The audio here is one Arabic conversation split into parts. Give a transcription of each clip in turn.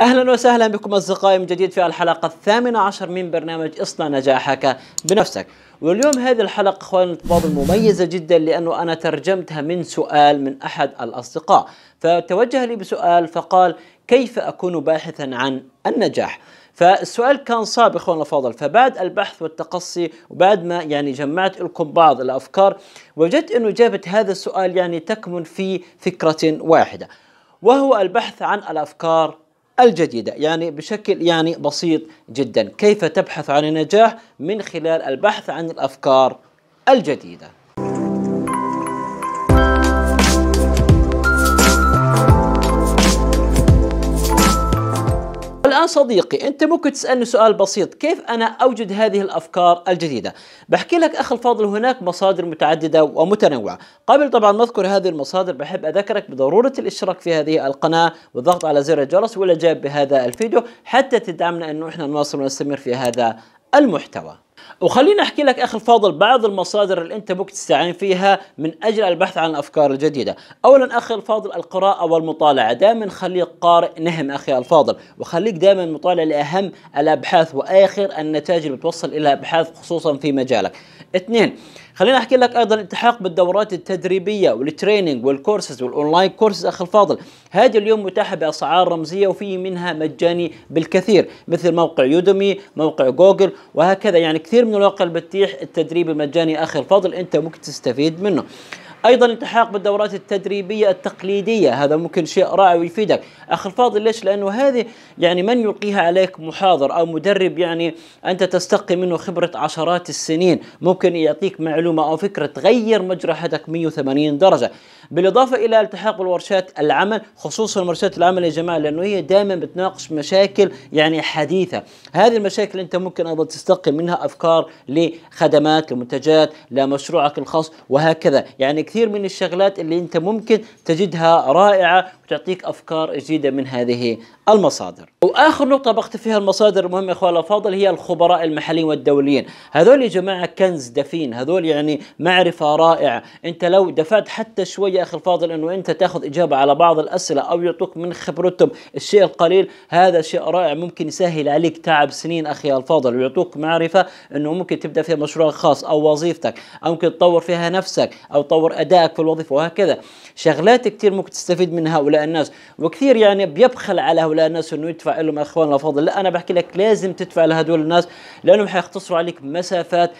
اهلا وسهلا بكم اصدقائي من جديد في الحلقه 18 من برنامج اصنع نجاحك بنفسك. واليوم هذه الحلقه اخواني الطلاب مميزه جدا، لانه انا ترجمتها من سؤال من احد الاصدقاء، فتوجه لي بسؤال فقال: كيف اكون باحثا عن النجاح؟ فالسؤال كان صعب اخواننا الفاضل، فبعد البحث والتقصي وبعد ما جمعت لكم بعض الافكار، وجدت انه اجابه هذا السؤال تكمن في فكره واحده، وهو البحث عن الافكار الجديدة، بشكل بسيط جدا. كيف تبحث عن النجاح؟ من خلال البحث عن الأفكار الجديدة. الآن صديقي، أنت ممكن تسألني سؤال بسيط: كيف أنا أوجد هذه الأفكار الجديدة؟ بحكي لك أخي الفاضل، هناك مصادر متعددة ومتنوعة. قبل طبعا ما أذكر هذه المصادر، بحب أذكرك بضرورة الاشتراك في هذه القناة والضغط على زر الجرس والإعجاب بهذا الفيديو، حتى تدعمنا أنه إحنا نواصل ونستمر في هذا المحتوى. وخليني احكي لك اخي الفاضل بعض المصادر اللي انت ممكن تستعين فيها من اجل البحث عن الافكار الجديده. اولا اخي الفاضل، القراءه والمطالعه، دائما خليك قارئ نهم اخي الفاضل، وخليك دائما مطالع لاهم الابحاث واخر النتائج اللي بتوصل اليها ابحاث خصوصا في مجالك. اثنين، خليني احكي لك ايضا الالتحاق بالدورات التدريبيه والتريننج والكورسز والاونلاين كورسز اخي الفاضل، هذه اليوم متاحه باسعار رمزيه وفي منها مجاني بالكثير، مثل موقع يودمي، موقع جوجل، وهكذا. كثير من الواقع بتتيح التدريب المجاني اخي الفاضل، انت ممكن تستفيد منه. ايضا الالتحاق بالدورات التدريبيه التقليديه، هذا ممكن شيء رائع ويفيدك اخي الفاضل. ليش؟ لانه هذه من يلقيها عليك محاضر او مدرب انت تستقي منه خبره عشرات السنين، ممكن يعطيك معلومه او فكره تغير مجرى حياتك 180 درجه. بالاضافه الى الالتحاق بالورشات العمل، خصوصا ورشات العمل يا جماعه، لانه هي دائما بتناقش مشاكل حديثه. هذه المشاكل انت ممكن ايضا تستقي منها افكار لخدمات، لمنتجات، لمشروعك الخاص، وهكذا. كثير من الشغلات اللي انت ممكن تجدها رائعة وتعطيك افكار جديدة من هذه المصادر. واخر نقطة بختم فيها المصادر المهمة يا اخوان الافاضل هي الخبراء المحليين والدوليين. هذول يا جماعة كنز دفين، هذول معرفة رائعة. انت لو دفعت حتى شوية اخي الفاضل انه انت تاخذ اجابة على بعض الاسئلة او يعطوك من خبرتهم الشيء القليل، هذا شيء رائع ممكن يسهل عليك تعب سنين اخي الفاضل، ويعطوك معرفة انه ممكن تبدا فيها مشروع خاص او وظيفتك، او ممكن تطور فيها نفسك او تطور ادائك في الوظيفه، وهكذا. شغلات كثير ممكن تستفيد من هؤلاء الناس، وكثير بيبخل على هؤلاء الناس انه يدفع لهم اخواننا الفاضل. لا، انا بحكي لك لازم تدفع لهذول الناس، لانهم حيختصروا عليك مسافات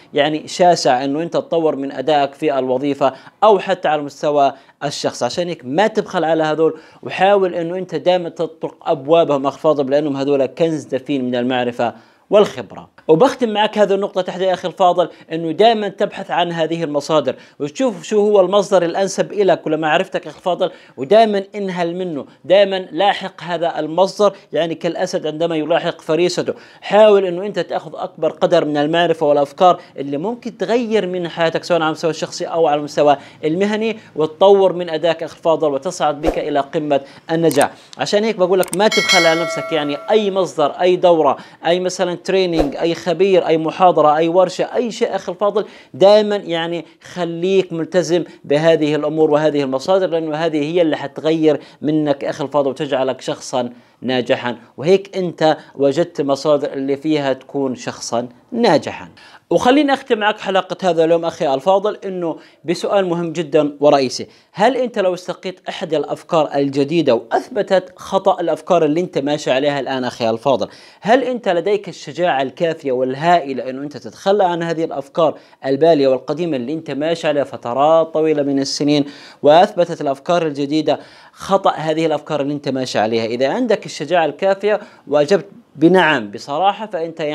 شاسعه انه انت تطور من ادائك في الوظيفه او حتى على مستوى الشخص. عشان هيك ما تبخل على هذول، وحاول انه انت دائما تطرق ابوابهم اخي الفاضل، لانهم هذول كنز دفين من المعرفه والخبرة. وبختم معك هذه النقطة تحديدا أخي الفاضل، أنه دائما تبحث عن هذه المصادر وتشوف شو هو المصدر الأنسب إلك ولمعرفتك أخي الفاضل، ودائما انهل منه، دائما لاحق هذا المصدر كالأسد عندما يلاحق فريسته. حاول أنه أنت تأخذ أكبر قدر من المعرفة والأفكار اللي ممكن تغير من حياتك، سواء على المستوى الشخصي أو على المستوى المهني، وتطور من أداك أخي الفاضل، وتصعد بك إلى قمة النجاح. عشان هيك بقول لك ما تبخل على نفسك، أي مصدر، أي دورة، أي مثلا تريننج، اي خبير، اي محاضره، اي ورشه، اي شيء اخي الفاضل، دائما خليك ملتزم بهذه الامور وهذه المصادر، لانه هذه هي اللي حتغير منك اخي الفاضل وتجعلك شخصا ناجحا. وهيك انت وجدت مصادر اللي فيها تكون شخصا ناجحا. وخليني اختم معك حلقه هذا اليوم اخي الفاضل انه بسؤال مهم جدا ورئيسي: هل انت لو استقيت احد الافكار الجديده واثبتت خطا الافكار اللي انت ماشي عليها الان اخي الفاضل، هل انت لديك الشجاعه الكافيه والهائله انه انت تتخلى عن هذه الافكار الباليه والقديمه اللي انت ماشي عليها فترات طويله من السنين، واثبتت الافكار الجديده خطا هذه الافكار اللي انت ماشي عليها؟ اذا عندك الشجاعه الكافيه واجبت بنعم بصراحة، فأنت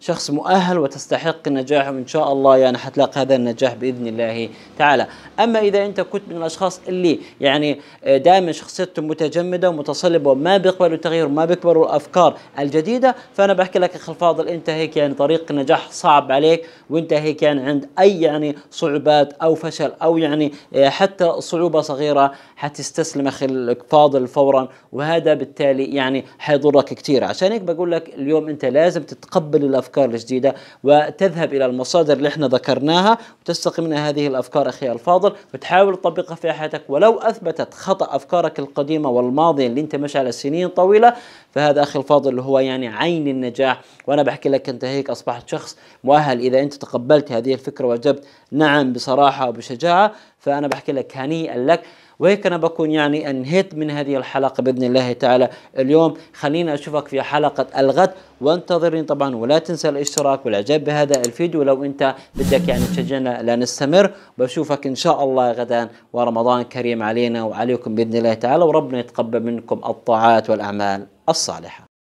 شخص مؤهل وتستحق النجاح، وإن شاء الله حتلاقي هذا النجاح بإذن الله تعالى. أما إذا أنت كنت من الأشخاص اللي دائما شخصيتهم متجمدة ومتصلبة وما بيقبلوا التغيير وما بيقبلوا الأفكار الجديدة، فأنا بحكي لك أخي الفاضل أنت هيك طريق النجاح صعب عليك، وأنت هيك عند أي صعوبات أو فشل أو حتى صعوبة صغيرة حتستسلم أخي الفاضل فورا، وهذا بالتالي حيضرك كثير. عشان هيك بقول يقول لك اليوم أنت لازم تتقبل الأفكار الجديدة وتذهب إلى المصادر اللي احنا ذكرناها وتستقي منها هذه الأفكار أخي الفاضل وتحاول تطبقها في حياتك. ولو أثبتت خطأ أفكارك القديمة والماضية اللي أنت ماشي على سنين طويلة فهذا أخي الفاضل اللي هو يعني عين النجاح. وأنا بحكي لك أنت هيك أصبحت شخص مؤهل إذا أنت تقبلت هذه الفكرة وأجبت نعم بصراحة وبشجاعة، فأنا بحكي لك هنيئا لك. وهيك أنا بكون يعني أنهيت من هذه الحلقة بإذن الله تعالى اليوم. خلينا أشوفك في حلقة الغد وانتظرني طبعا، ولا تنسى الاشتراك والإعجاب بهذا الفيديو لو أنت بدك يعني تشجعنا لنستمر. بشوفك إن شاء الله غدا، ورمضان كريم علينا وعليكم بإذن الله تعالى، وربنا يتقبل منكم الطاعات والأعمال الصالحة.